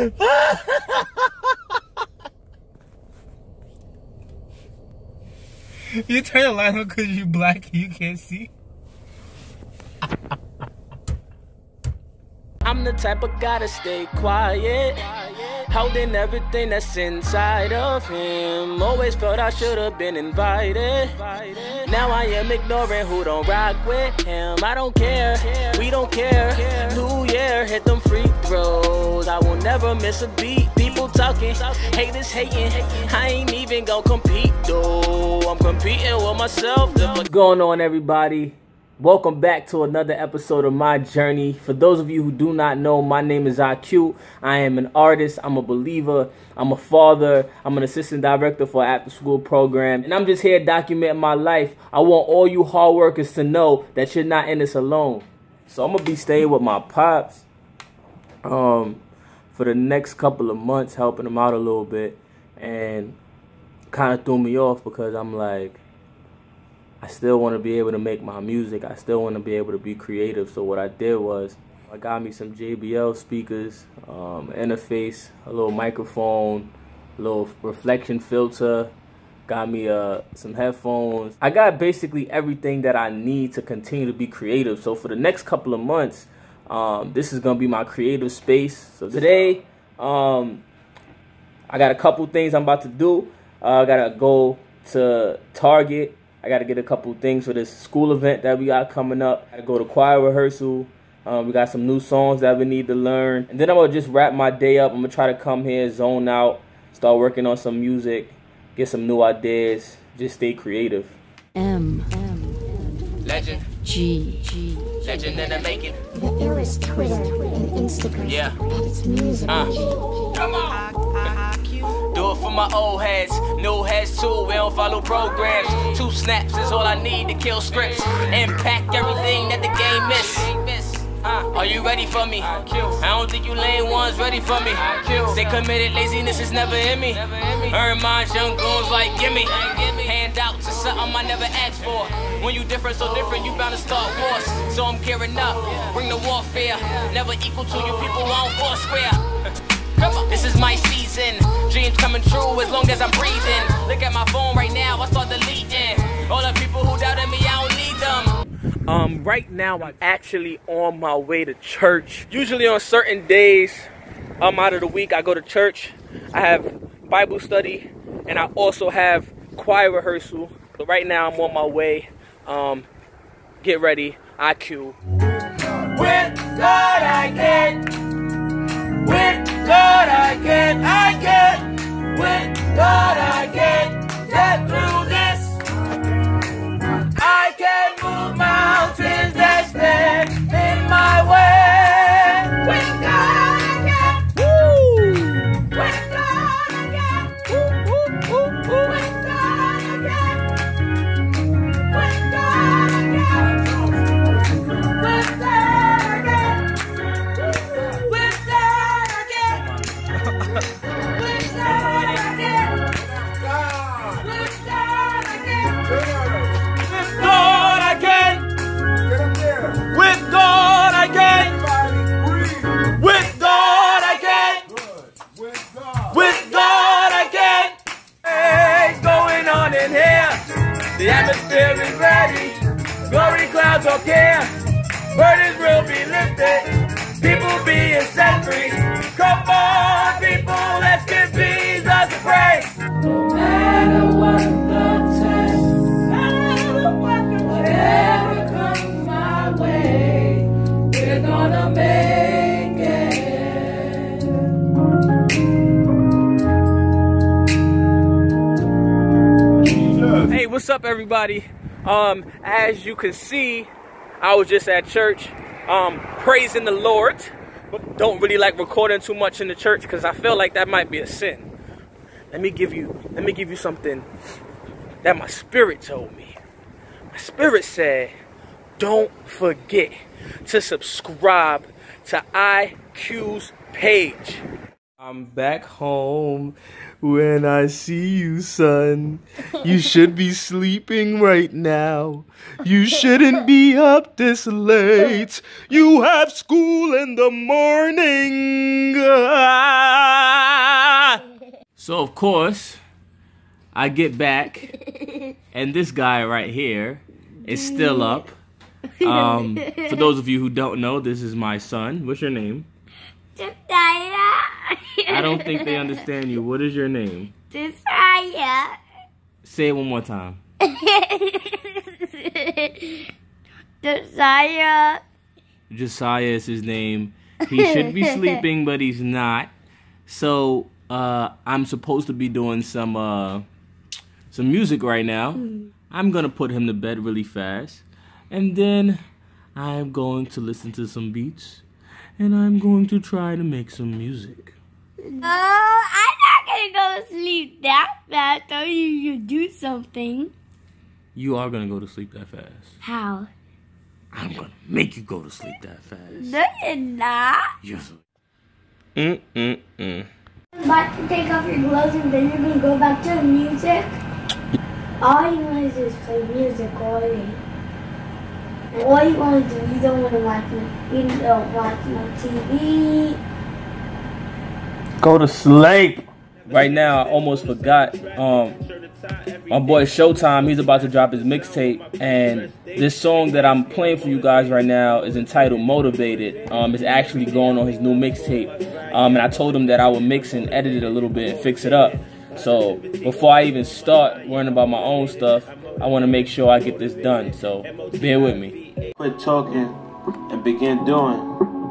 You turn the light on because you black and you can't see. I'm the type of guy to stay quiet, holding everything that's inside of him. Always felt I should have been invited. Now I am ignoring who don't rock with him. I don't care, we don't care. New year, hit them free throws. I will never miss a beat. People talking, haters hating. I ain't even gonna compete though. I'm competing with myself. What's going on, everybody? Welcome back to another episode of my journey. For those of you who do not know, my name is IQ. I am an artist, I'm a believer, I'm a father, I'm an assistant director for an after-school program, and I'm just here documenting my life. I want all you hard workers to know that you're not in this alone. So I'm going to be staying with my pops for the next couple of months, helping him out a little bit, and kind of threw me off because I'm like, I still want to be able to make my music. I still want to be able to be creative. So what I did was I got me some JBL speakers, interface, a little microphone, a little reflection filter, got me some headphones. I got basically everything that I need to continue to be creative. So for the next couple of months, this is going to be my creative space. So today, I got a couple things I'm about to do. I got to go to Target. I got to get a couple things for this school event that we got coming up. I got to go to choir rehearsal. We got some new songs that we need to learn. And then I'm going to just wrap my day up. I'm going to try to come here, zone out, start working on some music, get some new ideas, just stay creative. Legend. G. Legend in the making. The era is Twitter and Instagram. Yeah. It's music. Come on. Do it for my old heads, new heads too, we don't follow programs. 2 snaps is all I need to kill scripts. Impact everything that the game missed. Are you ready for me? I don't think you lame ones ready for me. Stay committed, laziness is never in me. Earn mine, young goons like gimme. Hand out to something I never asked for. When you different, so different, you bound to start wars. So I'm gearing up, bring the warfare. Never equal to you people on Foursquare. This is my season, dreams coming true as long as I'm breathing. Look at my phone right now, I start deleting all the people who doubted me, I don't need them. Right now I'm actually on my way to church. Usually on certain days, out of the week, I go to church. I have Bible study and I also have choir rehearsal. But right now I'm on my way. Get ready, IQ. With God I get. With God I get, with God I get through this. I can move mountains that stand in my way. With God I get, woo! With God I get, woo, woo, woo, woo. With God I get, with God I get, with God I get. What's up, everybody? As you can see, I was just at church praising the Lord, but don't really like recording too much in the church because I feel like that might be a sin. Let me give you something that my spirit told me. My spirit said, don't forget to subscribe to IQ's page. I'm back home when I see you, son. You should be sleeping right now. You shouldn't be up this late. You have school in the morning. So of course, I get back, and this guy right here is still up. For those of you who don't know, this is my son. What's your name? I don't think they understand you. What is your name? Josiah. Say it one more time. Josiah. Josiah is his name. He should be sleeping, but he's not. So I'm supposed to be doing some music right now. I'm gonna put him to bed really fast, and then I'm going to listen to some beats, and I'm going to try to make some music. Oh, I'm not gonna go to sleep that fast. So you do something. You are gonna go to sleep that fast. How? I'm gonna make you go to sleep that fast. No, you're not. Yes. I'm about to take off your gloves, and then you're gonna go back to the music. All you want to do is play music all day. And all you want to do, you don't want to watch no TV. Go to sleep. Right now, I almost forgot. My boy Showtime, he's about to drop his mixtape, and this song that I'm playing for you guys right now is entitled Motivated. It's actually going on his new mixtape, and I told him that I would mix and edit it a little bit and fix it up. So before I even start worrying about my own stuff, I want to make sure I get this done, so bear with me. Quit talking and begin doing.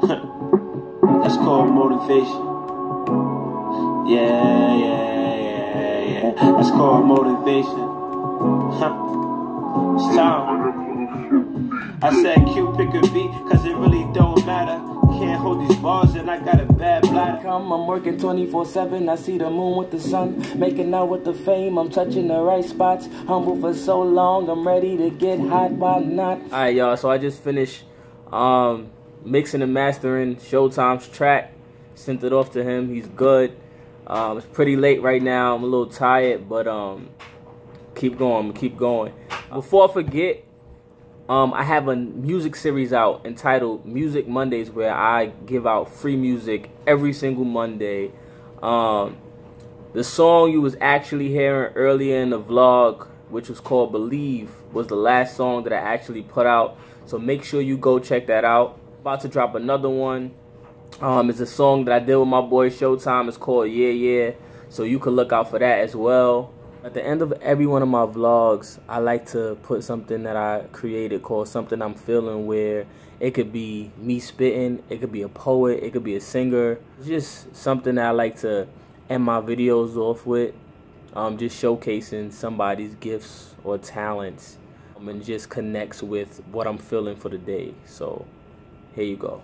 That's called motivation. Yeah. That's called motivation. It's time. I said Q, pick a beat, cause it really don't matter. Can't hold these bars and I got a bad bladder. I'm working 24/7, I see the moon with the sun. Making out with the fame, I'm touching the right spots. Humble for so long, I'm ready to get hot, why not? Alright y'all, so I just finished mixing and mastering Showtime's track. Sent it off to him, he's good. It's pretty late right now, I'm a little tired, but keep going. Before I forget, I have a music series out entitled Music Mondays, where I give out free music every single Monday. The song you was actually hearing earlier in the vlog, which was called Believe, was the last song that I actually put out, so make sure you go check that out. About to drop another one. It's a song that I did with my boy Showtime. It's called Yeah Yeah, so you can look out for that as well. At the end of every one of my vlogs, I like to put something that I created called Something I'm Feeling, where it could be me spitting, it could be a poet, it could be a singer. It's just something that I like to end my videos off with, just showcasing somebody's gifts or talents, and just connects with what I'm feeling for the day. So here you go.